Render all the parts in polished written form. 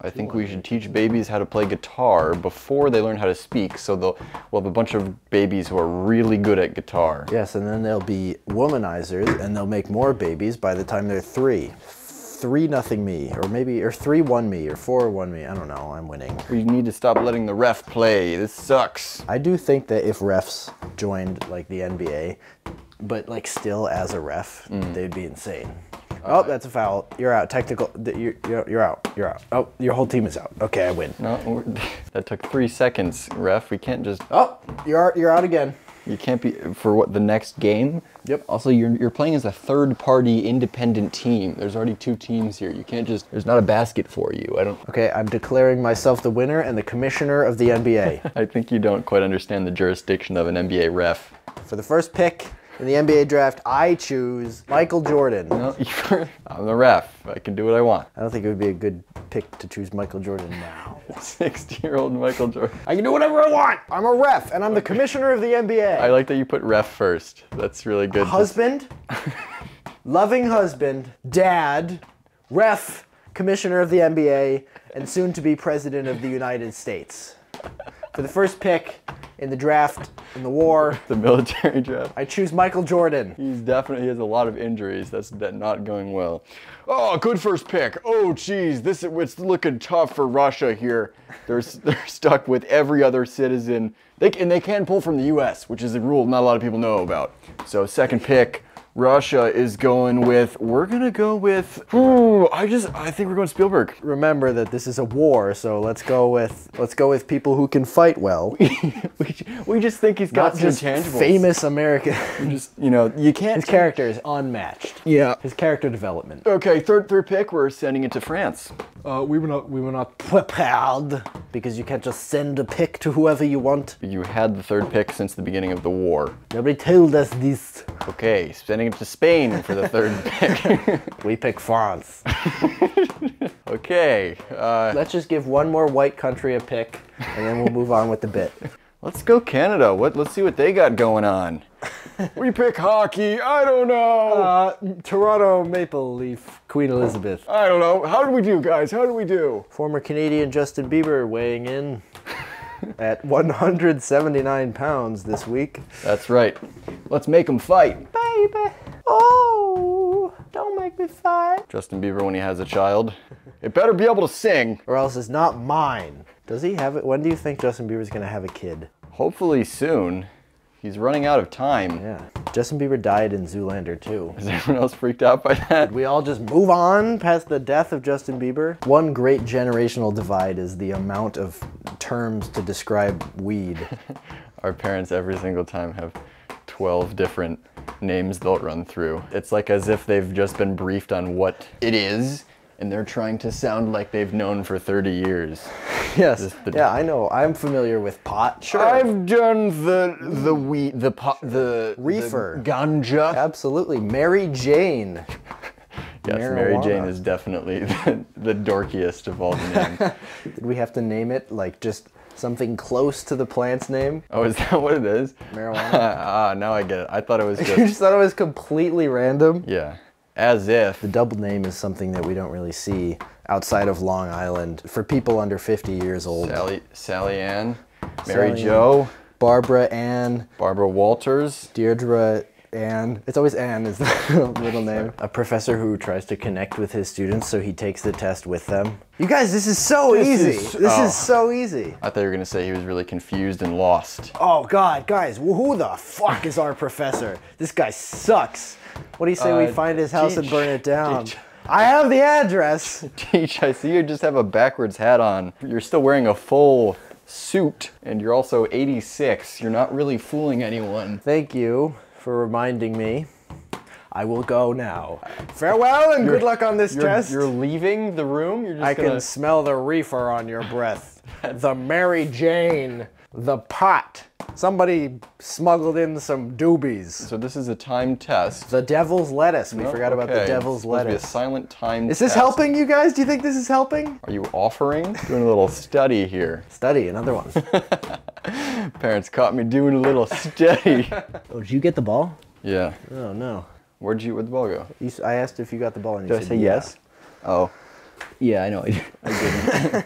I think we should teach babies how to play guitar before they learn how to speak, so we'll have a bunch of babies who are really good at guitar. Yes, and then they'll be womanizers, and they'll make more babies by the time they're 3. 3-0 me, or maybe, or 3-1 me, or 4-1 me, I don't know, I'm winning. We need to stop letting the ref play, this sucks. I do think that if refs joined, like, the NBA, but, like, still as a ref, they'd be insane. Oh, that's a foul. You're out. Technical. You're out. You're out. Oh, your whole team is out. Okay, I win. No, that took 3 seconds, ref. We can't just. Oh, you're out again. You can't be for what, the next game. Yep. Also, you're playing as a third-party independent team. There's already 2 teams here. You can't just. There's not a basket for you. I don't. Okay, I'm declaring myself the winner and the commissioner of the NBA. I think you don't quite understand the jurisdiction of an NBA ref. For the first pick in the NBA draft, I choose Michael Jordan. No, I'm the ref. I can do what I want. I don't think it would be a good pick to choose Michael Jordan now. 60-year-old Michael Jordan. I can do whatever I want. I'm a ref, and I'm the commissioner of the NBA. I like that you put ref first. That's really good. Husband, loving husband, dad, ref, commissioner of the NBA, and soon to be president of the United States. For the first pick in the draft, in the war. The military draft. I choose Michael Jordan. He has a lot of injuries. That's not going well. Oh, good first pick. Oh, geez, it's looking tough for Russia here. They're stuck with every other citizen. They can pull from the U.S., which is a rule not a lot of people know about. So second pick, Russia is going with, I think we're going Spielberg. Remember that this is a war, so let's go with people who can fight well. we just think he's got some intangibles. Famous American. You can't. His character is unmatched. Yeah. His character development. Okay, third pick, we're sending it to France. We were not prepared, because you can't just send a pick to whoever you want. You had the third pick since the beginning of the war. Nobody told us this. Okay, sending it to Spain for the third pick. We pick France. Okay. Let's just give one more white country a pick, and then we'll move on with the bit. Let's go Canada. Let's see what they got going on. We pick hockey. I don't know. Toronto Maple Leaf, Queen Elizabeth. I don't know. How do we do, guys? How do we do? Former Canadian Justin Bieber weighing in at 179 pounds this week. That's right. Let's make him fight. Baby. Oh, don't make me fight. Justin Bieber when he has a child. It better be able to sing. Or else it's not mine. Does he have it? When do you think Justin Bieber's gonna have a kid? Hopefully soon. He's running out of time. Yeah. Justin Bieber died in Zoolander too. Is everyone else freaked out by that? Did we all just move on past the death of Justin Bieber? One great generational divide is the amount of terms to describe weed. Our parents every single time have 12 different names they'll run through. It's like as if they've just been briefed on what it is, and they're trying to sound like they've known for 30 years. Yes. Yeah, I know. I'm familiar with pot. Sure. I've done the weed, the pot, the reefer, the ganja. Absolutely. Mary Jane. Yes, marijuana. Mary Jane is definitely the dorkiest of all the names. Did we have to name it like just something close to the plant's name? Oh, is that what it is? Marijuana. Now I get it. I thought it was just... You just thought it was completely random? Yeah. As if. The double name is something that we don't really see outside of Long Island for people under 50 years old. Sally Ann, Mary Jo, Barbara Ann, Barbara Walters, Deirdre Ann. It's always Ann is the middle name. A professor who tries to connect with his students, so he takes the test with them. You guys, this is so easy. This is so easy. I thought you were gonna say he was really confused and lost. Oh God, guys, who the fuck is our professor? This guy sucks. What do you say we find his house and burn it down? Teach. I have the address. Teach, I see you just have a backwards hat on. You're still wearing a full suit, and you're also 86. You're not really fooling anyone. Thank you for reminding me. I will go now. Farewell and good luck on this test. You're leaving the room? You're just I can smell the reefer on your breath. The Mary Jane. The pot. Somebody smuggled in some doobies. So this is a time test. The devil's lettuce. We forgot about the devil's lettuce. It's supposed to be a silent time test. Is this helping you guys? Do you think this is helping? Are you offering? Doing a little study here. Study, another one. Parents caught me doing a little study. Oh, did you get the ball? Yeah. Oh, no. Where'd the ball go? I asked if you got the ball and you said yes. Oh. Yeah, I know. I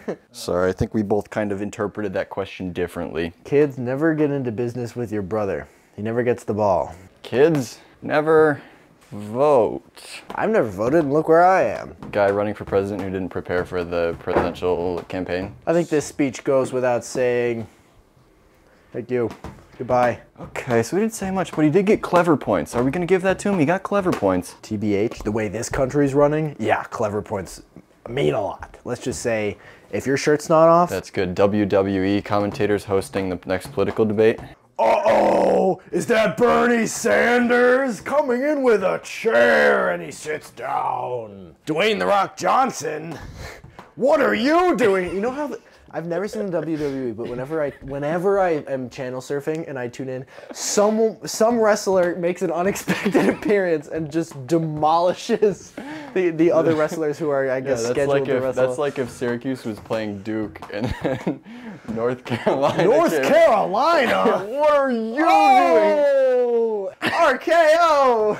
didn't. Sorry, I think we both kind of interpreted that question differently. Kids, never get into business with your brother. He never gets the ball. Kids, never vote. I've never voted, and look where I am. Guy running for president who didn't prepare for the presidential campaign. I think this speech goes without saying. Thank you. Goodbye. Okay, so we didn't say much, but he did get clever points. Are we gonna give that to him? He got clever points. TBH, the way this country's running, yeah, clever points mean a lot. Let's just say, if your shirt's not off. That's good. WWE commentators hosting the next political debate. Uh-oh, is that Bernie Sanders coming in with a chair and he sits down? Dwayne The Rock Johnson, what are you doing? You know how, I've never seen the WWE, but whenever I am channel surfing and I tune in, some wrestler makes an unexpected appearance and just demolishes the other wrestlers who are, I guess, scheduled to wrestle. That's like if Syracuse was playing Duke and then North Carolina? What are you doing? RKO!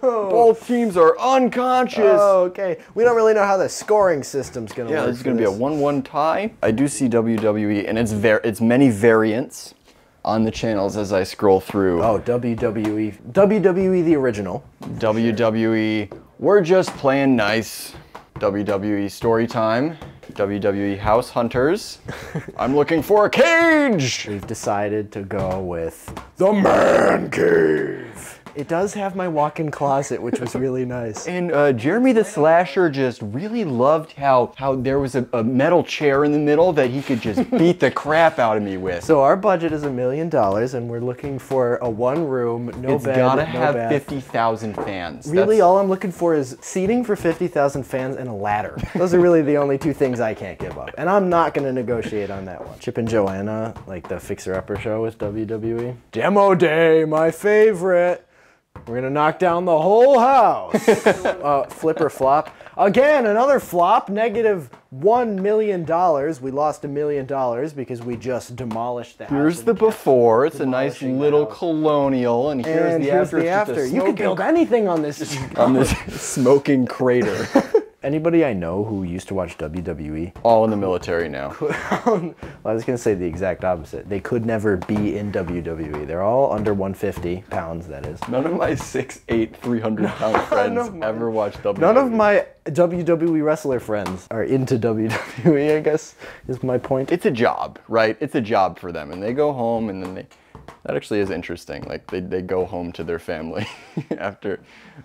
Both teams are unconscious. Oh, okay. We don't really know how the scoring system's gonna work. Yeah, it's gonna be a 1-1 tie. I do see WWE, and it's many variants on the channels as I scroll through. Oh, WWE. WWE the original. WWE, we're just playing nice. WWE Storytime. WWE House Hunters. I'm looking for a cage! We've decided to go with the man cave. It does have my walk-in closet, which was really nice. And Jeremy the Slasher just really loved how there was a metal chair in the middle that he could just beat the crap out of me with. So our budget is $1 million, and we're looking for a one-room, no bed, it's gotta have 50,000 fans. Really, all I'm looking for is seating for 50,000 fans and a ladder. Those are really the only two things I can't give up, and I'm not gonna negotiate on that one. Chip and Joanna, like the fixer-upper show with WWE. Demo Day, my favorite. We're gonna knock down the whole house. Flip or flop. Again, another flop, negative $1 million. We lost $1 million because we just demolished the house. Here's the before. It's a nice little colonial, and here's the after. You could build anything on this. On this smoking crater. Anybody I know who used to watch WWE? All in the military now. Well, I was gonna say the exact opposite. They could never be in WWE. They're all under 150 pounds, that is. None of my 6'8", 300-pound friends ever watched WWE. None of my WWE wrestler friends are into WWE, I guess, is my point. It's a job, right? It's a job for them, and they go home, and then they... That actually is interesting. Like they go home to their family after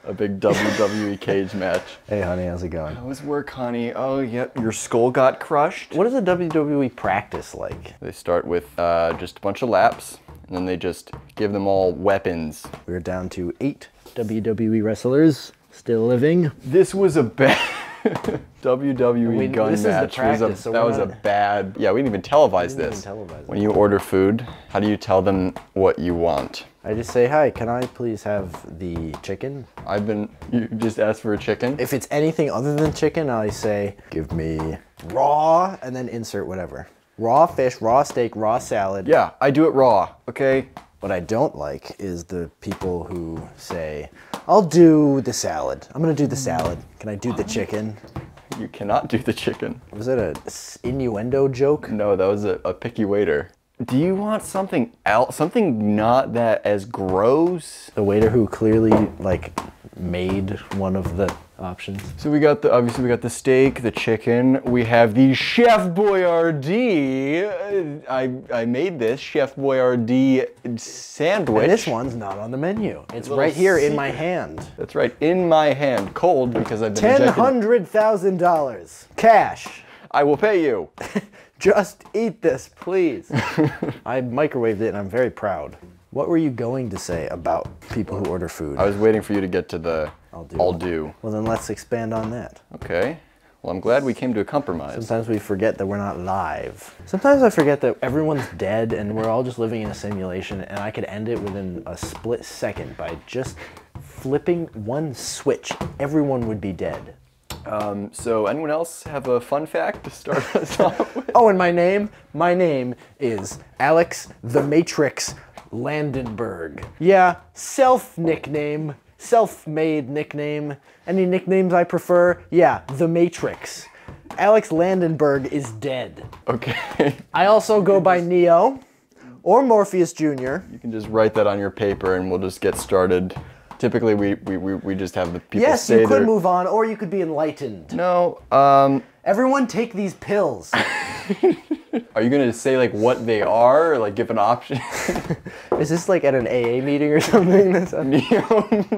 a big WWE cage match. Hey honey, how's it going? How was work, honey? Oh, yep, your skull got crushed. What is a WWE practice like? They start with just a bunch of laps, and then they just give them all weapons. We're down to 8 WWE wrestlers still living. This was a bad WWE gun match. That was a bad. Yeah, we didn't even televise this. When you order food, how do you tell them what you want? I just say, hi, can I please have the chicken? You just asked for a chicken? If it's anything other than chicken, I say, give me raw, and then insert whatever. Raw fish, raw steak, raw salad. Yeah, I do it raw, okay? What I don't like is the people who say, I'll do the salad. I'm gonna do the salad. Can I do the chicken? You cannot do the chicken. Was that an innuendo joke? No, that was a picky waiter. Do you want something else? Something not that as gross? The waiter who clearly like made one of the options. So we got obviously we got the steak, the chicken. We have the Chef Boyardee. I made this Chef Boyardee sandwich. And this one's not on the menu. It's right here in my hand. That's right, in my hand, cold because I've been injected. $100,000 cash. I will pay you. Just eat this, please. I microwaved it, and I'm very proud. What were you going to say about people who order food? I was waiting for you to get to the I'll do. Well, then let's expand on that. Okay. Well, I'm glad we came to a compromise. Sometimes we forget that we're not live. Sometimes I forget that everyone's dead and we're all just living in a simulation, and I could end it within a split second by just flipping one switch. Everyone would be dead. So anyone else have a fun fact to start us off with? Oh, and my name is Alex the Matrix Landenberg. Yeah, self-nickname, self-made nickname. Any nicknames I prefer? Yeah, The Matrix. Alex Landenberg is dead. Okay. I also go by Neo or Morpheus Jr. You can just write that on your paper and we'll just get started. Typically, we just have the people say Yes, you could move on, or you could be enlightened. No, everyone take these pills. Are you gonna say like what they are, or like give an option? Is this like at an AA meeting or something? Neo,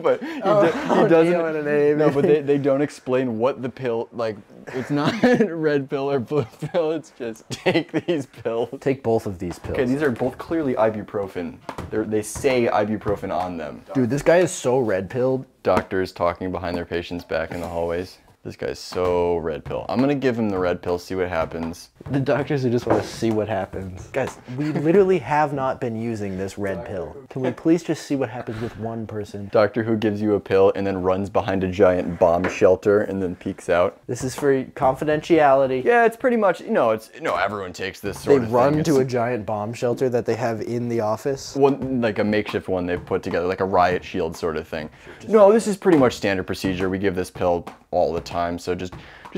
but he doesn't. Neo at an AA no, but they don't explain what the pill like. It's not red pill or blue pill. It's just take these pills. Take both of these pills. Okay, these are both clearly ibuprofen. They say ibuprofen on them. Dude, this guy is so red pilled. Doctors talking behind their patients back in the hallways. This guy's so red pill. I'm gonna give him the red pill, see what happens. The doctors who just want to see what happens. Guys, we literally have not been using this red pill. Can we please just see what happens with one person? Doctor who gives you a pill and then runs behind a giant bomb shelter and then peeks out. This is for confidentiality. Yeah, it's pretty much, no, everyone takes this sort of thing. They run to a giant bomb shelter that they have in the office. One, like a makeshift one they've put together, like a riot shield sort of thing. No, this is pretty much standard procedure. We give this pill all the time, so just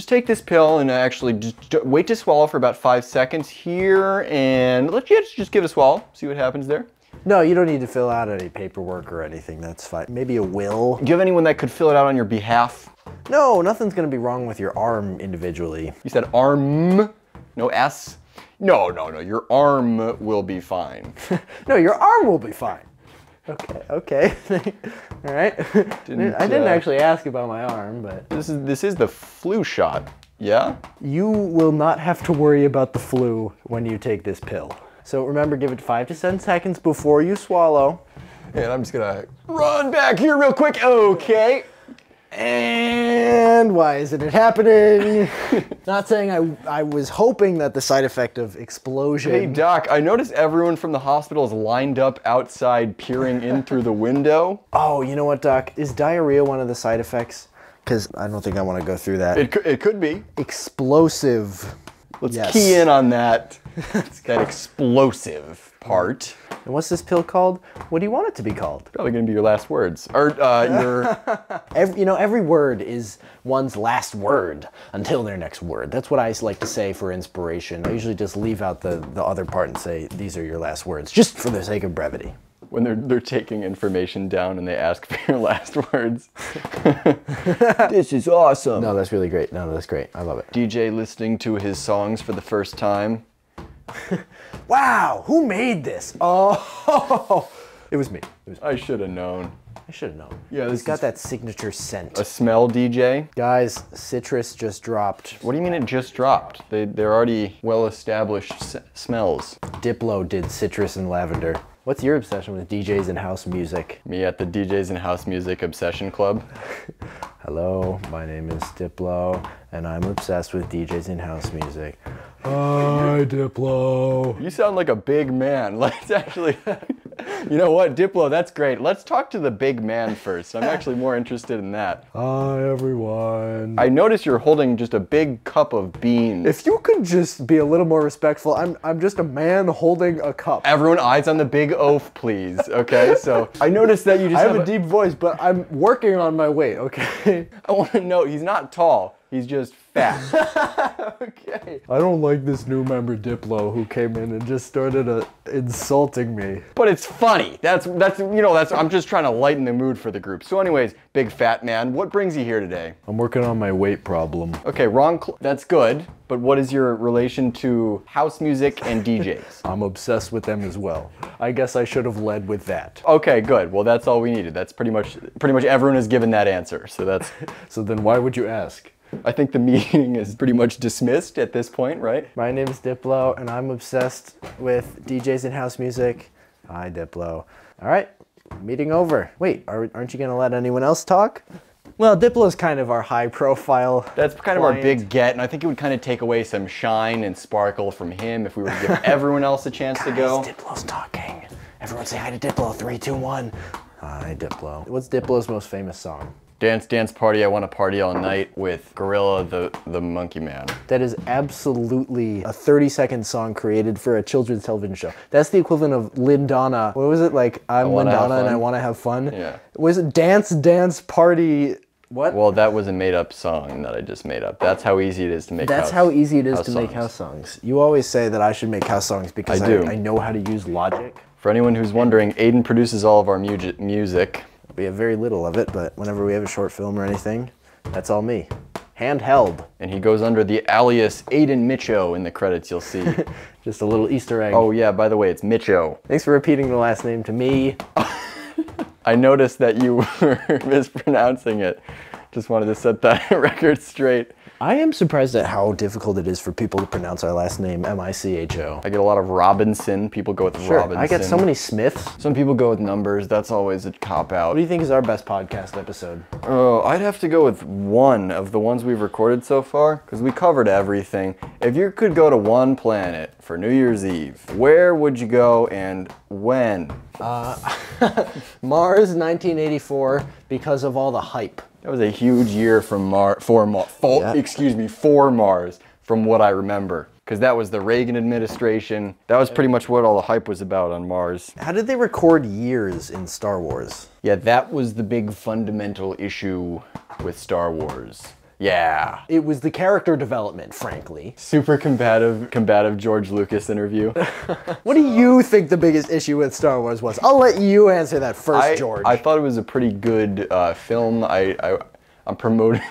take this pill and actually just wait to swallow for about 5 seconds here, and let's just give it a swallow, see what happens there. No, you don't need to fill out any paperwork or anything, that's fine. Maybe a will. Do you have anyone that could fill it out on your behalf? No, nothing's gonna be wrong with your arm individually. You said arm, no S? No, your arm will be fine. No, your arm will be fine. Okay. All right. I didn't actually ask about my arm, but this is the flu shot. Yeah. You will not have to worry about the flu when you take this pill. So remember, give it 5 to 10 seconds before you swallow. And I'm just gonna run back here real quick. Okay. And why isn't it happening? Not saying I was hoping that the side effect of explosion. Hey doc, I noticed everyone from the hospital is lined up outside peering in through the window. Oh, you know what doc, is diarrhea one of the side effects? Because I don't think I want to go through that. It could be. Explosive. Let's key in on that, that explosive part. And what's this pill called? What do you want it to be called? Probably gonna be your last words. Or your... every word is one's last word until their next word. That's what I like to say for inspiration. I usually just leave out the other part and say, these are your last words, just for the sake of brevity. When they're taking information down and they ask for your last words. This is awesome. No, that's really great. No, that's great. I love it. DJ listening to his songs for the first time. Wow, who made this? Oh, it was me. I should have known. Yeah, it's got that signature scent. A smell DJ? Guys, citrus just dropped. What do you mean it just dropped? They're already well-established smells. Diplo did citrus and lavender. What's your obsession with DJs and house music? Me at the DJs and house music obsession club. Hello, my name is Diplo, and I'm obsessed with DJs and house music. Hi, Diplo. You sound like a big man. Let's actually, you know what, Diplo, that's great. Let's talk to the big man first. I'm actually more interested in that. Hi, everyone. I notice you're holding just a big cup of beans. If you could just be a little more respectful, I'm just a man holding a cup. Everyone, eyes on the big oaf, please, okay? So I noticed that you just I have a deep voice, but I'm working on my weight, okay? I want to know, he's not tall, he's just fat. Okay. I don't like this new member Diplo who came in and just started insulting me. But it's funny. That's I'm just trying to lighten the mood for the group. So anyways, big fat man, what brings you here today? I'm working on my weight problem. Okay, that's good, but what is your relation to house music and DJs? I'm obsessed with them as well. I guess I should have led with that. Okay, good. Well, that's all we needed. That's pretty much everyone has given that answer. So that's so then why would you ask? I think the meeting is pretty much dismissed at this point, right? My name is Diplo, and I'm obsessed with DJs and house music. Hi, Diplo. All right, meeting over. Wait, aren't you gonna let anyone else talk? Well, Diplo's kind of our high profile client. That's kind of our big get, and I think it would kind of take away some shine and sparkle from him if we were to give everyone else a chance to go. Diplo's talking. Everyone say hi to Diplo, 3, 2, 1. Hi, Diplo. What's Diplo's most famous song? Dance, dance, party, I wanna party all night with Gorilla the Monkey Man. That is absolutely a 30-second song created for a children's television show. That's the equivalent of Lindana. What was it like? I'm Lindana and I wanna have fun? Yeah. Was it dance, dance, party, What? Well, that was a made-up song that I just made up. That's how easy it is to make house songs. That's how easy it is to make house songs. You always say that I should make house songs because I know how to use Logic. For anyone who's wondering, Aidan produces all of our music. We have very little of it, but whenever we have a short film or anything, that's all me. Handheld. And he goes under the alias Aidan Micho in the credits, you'll see. Just a little Easter egg. Oh yeah, by the way, it's Micho. Thanks for repeating the last name to me. I noticed that you were mispronouncing it. Just wanted to set that record straight. I am surprised at how difficult it is for people to pronounce our last name, M-I-C-H-O. I get a lot of Robinson. People go with Robinson. I get so many Smiths. Some people go with numbers. That's always a cop-out. What do you think is our best podcast episode? Oh, I'd have to go with one of the ones we've recorded so far, because we covered everything. If you could go to one planet for New Year's Eve, where would you go and when? Mars 1984, because of all the hype. That was a huge year for Mars, from what I remember. Because that was the Reagan administration. That was pretty much what all the hype was about on Mars. How did they record years in Star Wars? Yeah, that was the big fundamental issue with Star Wars. Yeah. It was the character development, frankly. Super combative George Lucas interview. What do you think the biggest issue with Star Wars was? I'll let you answer that first, George. I thought it was a pretty good film. I'm promoting...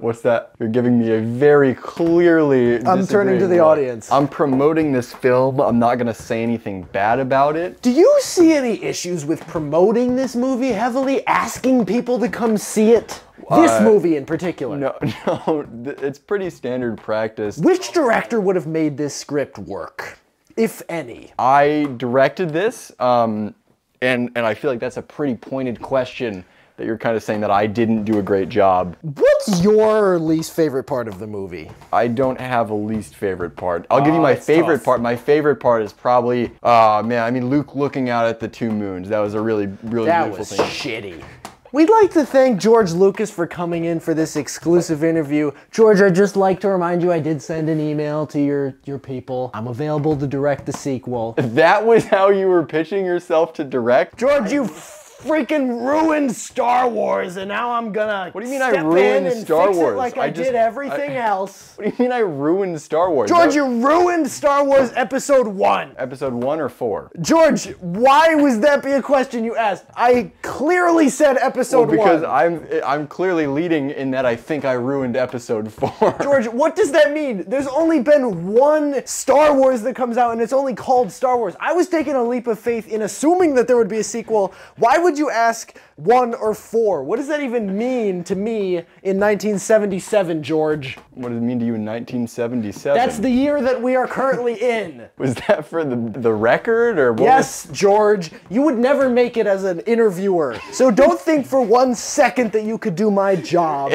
what's that? You're giving me a very clearly... I'm turning to the audience. I'm promoting this film. I'm not gonna say anything bad about it. Do you see any issues with promoting this movie heavily? Asking people to come see it? This movie in particular. No, it's pretty standard practice. Which director would have made this script work, if any? I directed this, and I feel like that's a pretty pointed question that you're kind of saying that I didn't do a great job. What's your least favorite part of the movie? I don't have a least favorite part. I'll give you my favorite part. My favorite part is probably, Luke looking out at the two moons. That was a really, really beautiful thing. That was shitty. We'd like to thank George Lucas for coming in for this exclusive interview. George, I'd just like to remind you I did send an email to your people. I'm available to direct the sequel. That was how you were pitching yourself to direct? George, you freaking ruined Star Wars, and now I'm gonna What do you mean I ruined Star Wars? Like I did everything else. What do you mean I ruined Star Wars? George, you ruined Star Wars Episode 1. Episode 1 or 4? George, why was that be a question you asked? I clearly said Episode 1. Well, because I'm clearly leading in that I think I ruined Episode 4. George, what does that mean? There's only been one Star Wars that comes out, and it's only called Star Wars. I was taking a leap of faith in assuming that there would be a sequel. Why would you ask 1 or 4? What does that even mean to me in 1977, George? What does it mean to you in 1977? That's the year that we are currently in. Was that for the record or what? Yes, George. You would never make it as an interviewer. So don't think for 1 second that you could do my job.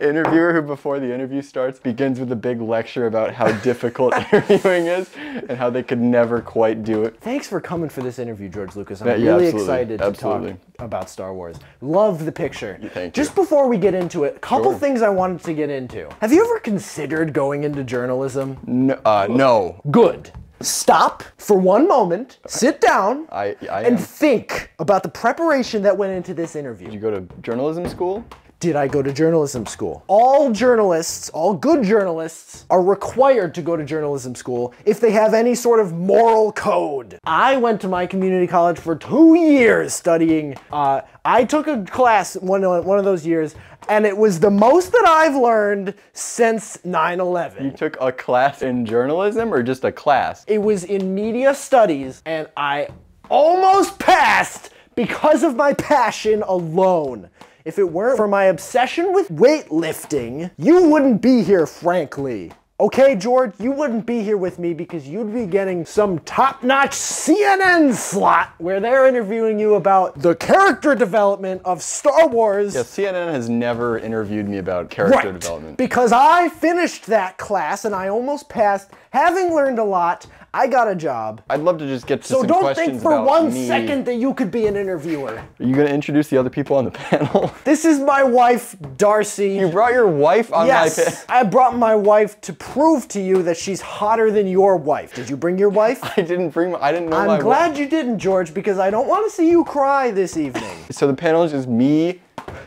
Interviewer who before the interview starts begins with a big lecture about how difficult interviewing is and how they could never quite do it. Thanks for coming for this interview, George Lucas. I'm really excited to talk about Star Wars. Love the picture. Thank you. Just before we get into it, a couple things I wanted to get into. Have you ever considered going into journalism? No. Good. Stop for one moment, sit down, and think about the preparation that went into this interview. Did you go to journalism school? Did I go to journalism school? All journalists, all good journalists, are required to go to journalism school if they have any sort of moral code. I went to my community college for 2 years studying. I took a class one of those years, and it was the most that I've learned since 9/11. You took a class in journalism or just a class? It was in media studies, and I almost passed because of my passion alone. If it weren't for my obsession with weightlifting, you wouldn't be here, frankly. Okay, George, you wouldn't be here with me because you'd be getting some top-notch CNN slot where they're interviewing you about the character development of Star Wars. Yeah, CNN has never interviewed me about character development. Because I finished that class and I almost passed. Having learned a lot, I got a job. I'd love to just get to some questions about me. So don't think for 1 second that you could be an interviewer. Are you gonna introduce the other people on the panel? This is my wife, Darcy. You brought your wife on my panel? Yes, I brought my wife to prove to you that she's hotter than your wife. Did you bring your wife? I didn't bring my, I didn't know my wife. I'm glad you didn't, George, because I don't want to see you cry this evening. So the panel is just me,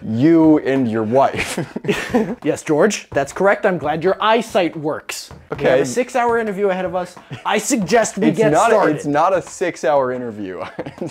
you and your wife. Yes, George, that's correct. I'm glad your eyesight works. Okay. We have a 6-hour interview ahead of us. I suggest we get started. It's not a 6-hour interview.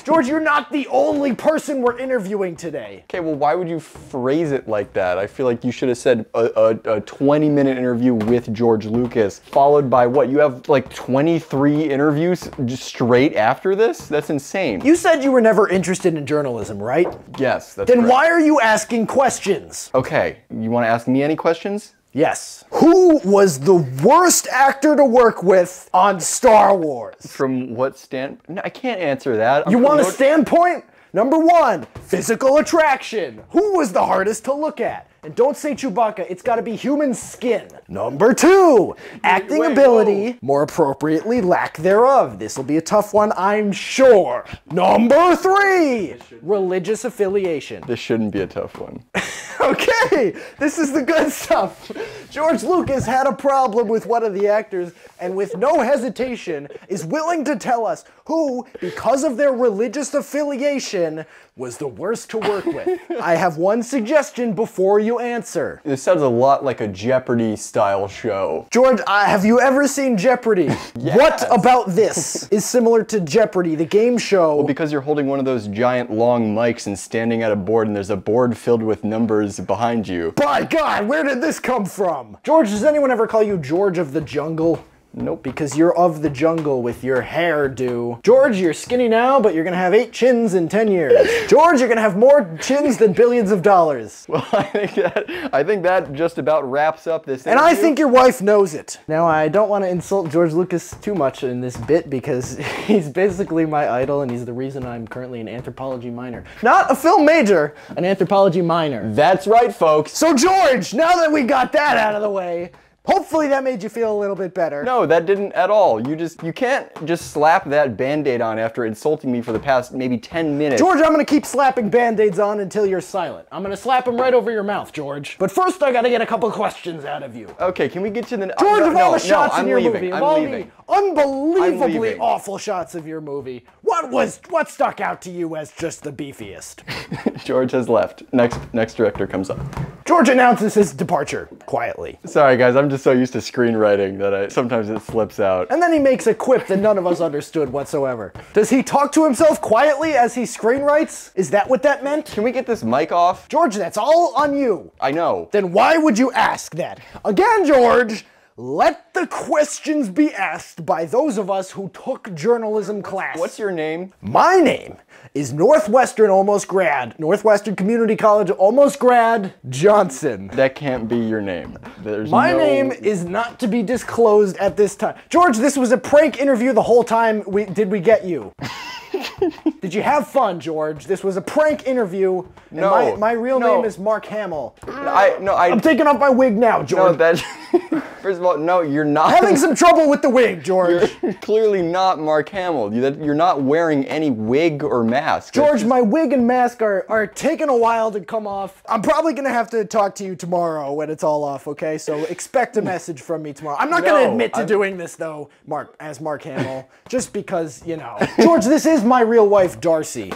George, you're not the only person we're interviewing today. Okay, well, why would you phrase it like that? I feel like you should have said a 20-minute interview with George Lucas, followed by what? You have like 23 interviews just straight after this? That's insane. You said you were never interested in journalism, right? Yes, that's correct. Then why are you asking questions? Okay, you want to ask me any questions? Yes. Who was the worst actor to work with on Star Wars? From what standpoint? No, I can't answer that. You want a standpoint? Number 1, physical attraction. Who was the hardest to look at? And don't say Chewbacca, it's gotta be human skin. Number 2, acting ability, more appropriately lack thereof. This'll be a tough one, I'm sure. Number 3, religious affiliation. This shouldn't be a tough one. Okay, this is the good stuff. George Lucas had a problem with one of the actors and with no hesitation is willing to tell us who, because of their religious affiliation, was the worst to work with. I have one suggestion before you answer. This sounds a lot like a Jeopardy style show. George, have you ever seen Jeopardy? Yes. What about this is similar to Jeopardy, the game show? Well, because you're holding one of those giant long mics and standing at a board and there's a board filled with numbers behind you. By God, where did this come from? George, does anyone ever call you George of the Jungle? Nope, because you're of the jungle with your hairdo. George, you're skinny now, but you're gonna have 8 chins in 10 years. George, you're gonna have more chins than billions of dollars. Well, I think that just about wraps up this interview. And I think your wife knows it. Now, I don't want to insult George Lucas too much in this bit because he's basically my idol and he's the reason I'm currently an anthropology minor. Not a film major, an anthropology minor. That's right, folks. So George, now that we got that out of the way, hopefully that made you feel a little bit better. No, that didn't at all. You can't just slap that band-aid on after insulting me for the past maybe 10 minutes. George, I'm gonna keep slapping band-aids on until you're silent. I'm gonna slap them right over your mouth, George. But first I gotta get a couple questions out of you. Okay, can we get to the... George, of all the shots in your movie, of all the unbelievably awful shots of your movie, what stuck out to you as just the beefiest? George has left. Next director comes up. George announces his departure, quietly. Sorry guys, I'm just so used to screenwriting that sometimes it slips out. And then he makes a quip that none of us understood whatsoever. Does he talk to himself quietly as he screenwrites? Is that what that meant? Can we get this mic off? George, that's all on you. I know. Then why would you ask that? Again, George! Let the questions be asked by those of us who took journalism class. What's your name? My name is Northwestern Community College Almost Grad Johnson. That can't be your name. My name is not to be disclosed at this time. George, this was a prank interview the whole time. Did we get you? Did you have fun, George? This was a prank interview. And no. My real name is Mark Hamill. I'm taking off my wig now, George. No, first of all, no, you're not. Having some trouble with the wig, George. You're clearly not Mark Hamill. You're not wearing any wig or mask. George, my wig and mask are taking a while to come off. I'm probably gonna have to talk to you tomorrow when it's all off, okay? So expect a message from me tomorrow. I'm not gonna admit to doing this though, Mark Hamill, just because, you know. George, this is my real wife, Darcy.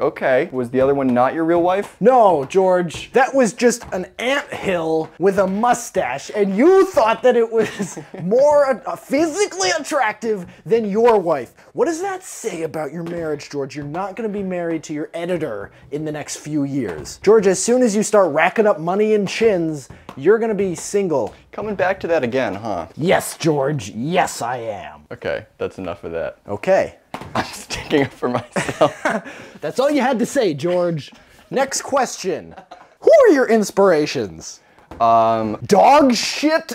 Okay, was the other one not your real wife? No, George, that was just an anthill with a mustache, and you thought that it was more physically attractive than your wife. What does that say about your marriage, George? You're not gonna be married to your editor in the next few years. George, as soon as you start racking up money and chins, you're gonna be single. Coming back to that again, huh? Yes, George, yes I am. Okay, that's enough of that. Okay. I'm sticking up for myself. That's all you had to say, George. Next question. Who are your inspirations? Dog shit?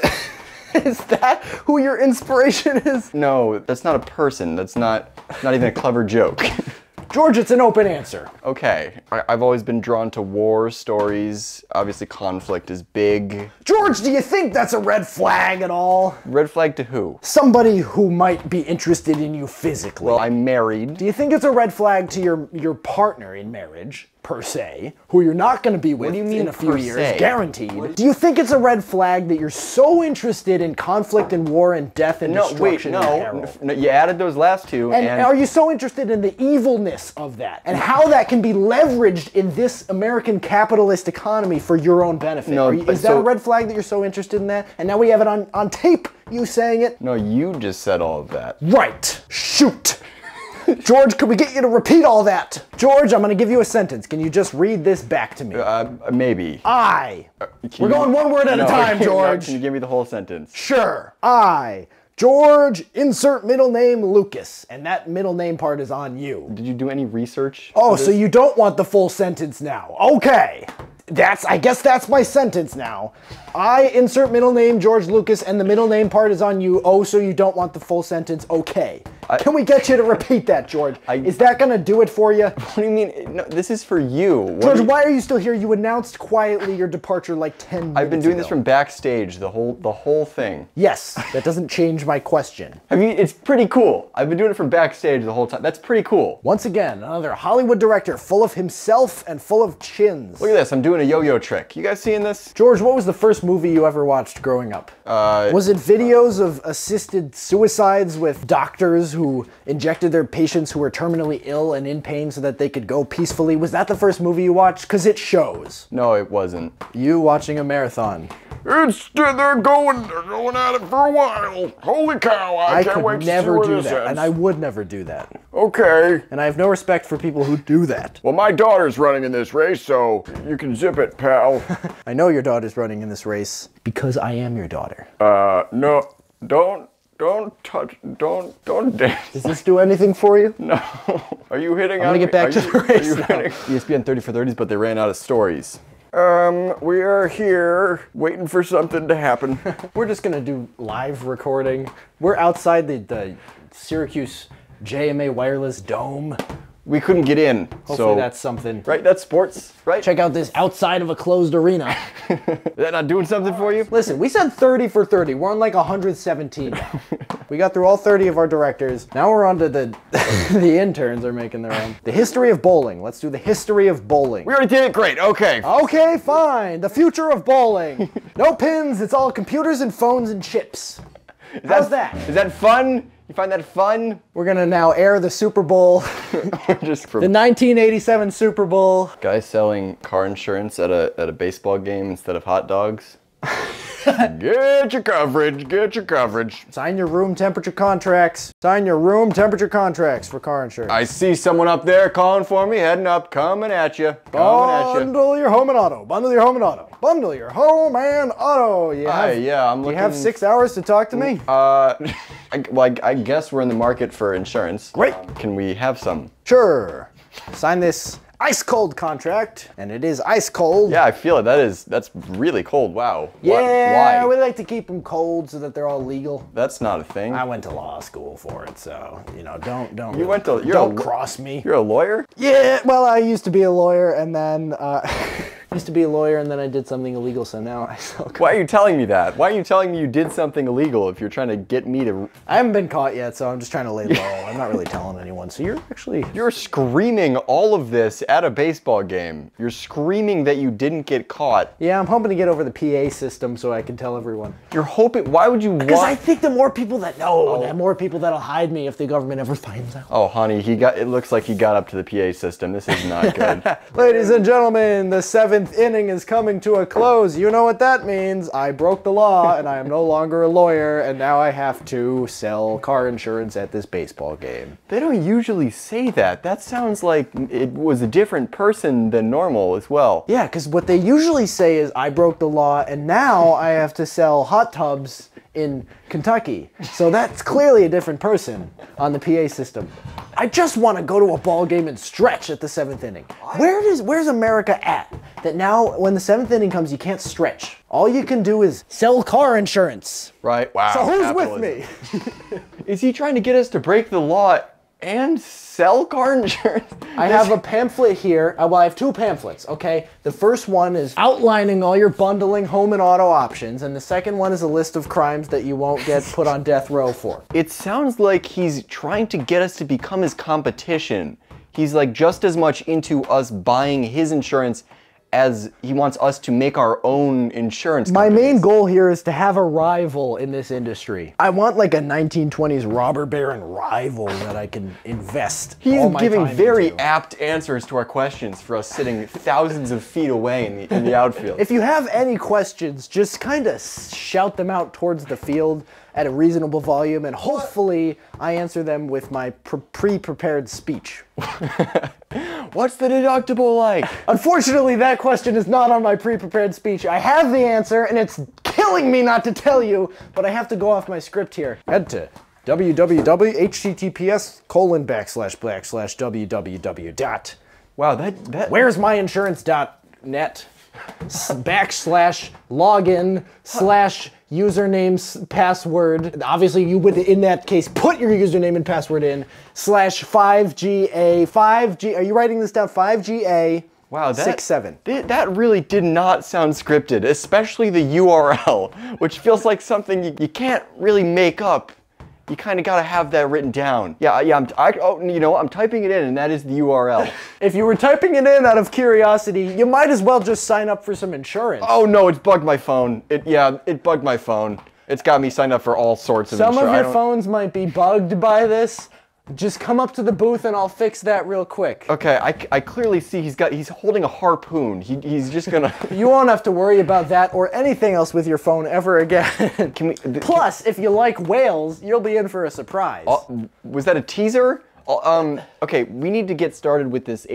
Is that who your inspiration is? No, that's not a person. That's not even a clever joke. George, it's an open answer. Okay, I've always been drawn to war stories. Obviously conflict is big. George, do you think that's a red flag at all? Red flag to who? Somebody who might be interested in you physically. Well, I'm married. Do you think it's a red flag to your partner in marriage? per se, who you're not going to be with in a few years, guaranteed. Do you think it's a red flag that you're so interested in conflict and war and death and destruction? No, you added those last two. And are you so interested in the evilness of that and how that can be leveraged in this American capitalist economy for your own benefit? No, is that a red flag that you're so interested in that? And now we have it on tape, you saying it? No, you just said all of that. Right. Shoot. George, could we get you to repeat all that? George, I'm gonna give you a sentence. Can you just read this back to me? Maybe. We're going one word at a time, George. Can you give me the whole sentence? Sure. I, George, insert middle name Lucas. And that middle name part is on you. Did you do any research? Oh, so you don't want the full sentence now. Okay. I guess that's my sentence now. I, insert middle name George Lucas, and the middle name part is on you. Oh, so you don't want the full sentence. Okay. Can we get you to repeat that, George? Is that gonna do it for you? What do you mean? No, this is for you. George, why are you still here? You announced quietly your departure like 10 minutes I've been doing ago. This from backstage, the whole thing. Yes, that doesn't change my question. I mean, it's pretty cool. I've been doing it from backstage the whole time. That's pretty cool. Once again, another Hollywood director full of himself and full of chins. Look at this, I'm doing a yo-yo trick. You guys seeing this? George, what was the first movie you ever watched growing up? Was it videos of assisted suicides with doctors who injected their patients who were terminally ill and in pain so that they could go peacefully? Was that the first movie you watched? Because it shows. No, it wasn't. You watching a marathon. They're going at it for a while. Holy cow, I can't wait to see where this ends. And I would never do that. Okay. And I have no respect for people who do that. Well, my daughter's running in this race, so you can zip it, pal. I know your daughter's running in this race because I am your daughter. No, don't dance. Does this do anything for you? No. Are you hitting on me? I'm gonna get back to the race now. ESPN 30 for 30s, but they ran out of stories. We are here waiting for something to happen. We're just gonna do live recording. We're outside the Syracuse JMA wireless dome. We couldn't get in. Hopefully that's something. Right, that's sports, right? Check out this outside of a closed arena. Is that not doing something for you? Listen, we said 30 for 30. We're on like 117 now. We got through all 30 of our directors. Now we're on to the, the interns are making their own. The history of bowling. Let's do the history of bowling. We already did it great, okay. Okay, fine. The future of bowling. No pins, it's all computers and phones and chips. How's that? Is that fun? You find that fun? We're gonna now air the Super Bowl. The 1987 Super Bowl. Guys selling car insurance at a baseball game instead of hot dogs. Get your coverage, get your coverage. Sign your room temperature contracts. Sign your room temperature contracts for car insurance. I see someone up there calling for me, heading up, coming at you. Bundle your home and auto, bundle your home and auto. Bundle your home and auto. Yeah, I'm looking. You have 6 hours to talk to me? I guess we're in the market for insurance. Great. Can we have some? Sure. Sign this ice cold contract, and it is ice cold. Yeah, I feel it. That's really cold. Wow. Yeah, why? We like to keep them cold so that they're all legal. That's not a thing. I went to law school for it, so you know, don't. You went to. Don't cross me. You're a lawyer? Yeah. Well, I used to be a lawyer, and then. Used to be a lawyer and then I did something illegal, so now I sell cars. Why are you telling me that? Why are you telling me you did something illegal if you're trying to get me to... I haven't been caught yet, so I'm just trying to lay low. I'm not really telling anyone, so you're actually... You're screaming all of this at a baseball game. You're screaming that you didn't get caught. Yeah, I'm hoping to get over the PA system so I can tell everyone. You're hoping... Why would you want... Because I think the more people that know, the more people that'll hide me if the government ever finds out. Oh, honey, it looks like he got up to the PA system. This is not good. Ladies and gentlemen, the 7th inning is coming to a close. You know what that means. I broke the law and I am no longer a lawyer and now I have to sell car insurance at this baseball game. They don't usually say that. That sounds like it was a different person than normal as well. Yeah, because what they usually say is I broke the law and now I have to sell hot tubs in Kentucky. So that's clearly a different person on the PA system. I just want to go to a ball game and stretch at the 7th inning. Where's America at? That now, when the 7th inning comes, you can't stretch. All you can do is sell car insurance. Right, wow. So who's with me? Is he trying to get us to break the law and sell car insurance? I have a pamphlet here. Well, I have two pamphlets, okay? The first one is outlining all your bundling home and auto options, and the second one is a list of crimes that you won't get put on death row for. It sounds like he's trying to get us to become his competition. He's like just as much into us buying his insurance as he wants us to make our own insurance companies. My main goal here is to have a rival in this industry. I want like a 1920s robber baron rival that I can invest all my time into. He's giving very apt answers to our questions for us sitting thousands of feet away in the outfield. If you have any questions, just kind of shout them out towards the field at a reasonable volume, and hopefully I answer them with my pre-prepared speech. What's the deductible like? Unfortunately, that question is not on my pre-prepared speech. I have the answer, and it's killing me not to tell you, but I have to go off my script here. Head to https://www. Wow, that where's my insurance.net /login/username/password. Obviously you would, in that case, put your username and password in /5GA5G. Are you writing this down? 5GA. Wow, that 67. That really did not sound scripted, especially the URL, which feels like something you can't really make up. You kind of got to have that written down. Yeah, I'm typing it in, and that is the URL. If you were typing it in out of curiosity, you might as well just sign up for some insurance. Oh no, it's bugged my phone. It bugged my phone. It's got me signed up for all sorts of insurance. Some of your phones might be bugged by this. Just come up to the booth and I'll fix that real quick. Okay, I clearly see he's holding a harpoon. He's just gonna... You won't have to worry about that or anything else with your phone ever again. Plus, if you like whales, you'll be in for a surprise. Was that a teaser? Okay, we need to get started with this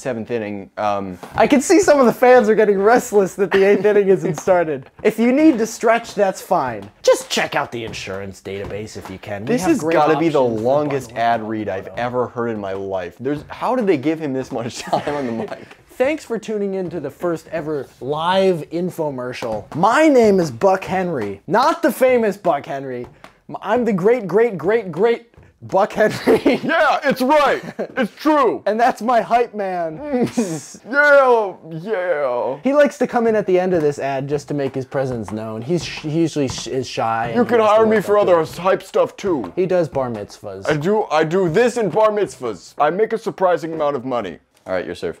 seventh inning. I can see some of the fans are getting restless that the 8th inning isn't started. If you need to stretch, that's fine. Just check out the insurance database if you can. This has got to be the longest ad read I've ever heard in my life. How did they give him this much time on the mic? Thanks for tuning in to the first ever live infomercial. My name is Buck Henry. Not the famous Buck Henry. I'm the great, great, great, great... Buck Henry. Yeah, it's right. It's true. And that's my hype man. Yeah. He likes to come in at the end of this ad just to make his presence known. He usually is shy. You can hire me for other hype stuff too. He does bar mitzvahs. I do this in bar mitzvahs. I make a surprising amount of money. All right, your serve.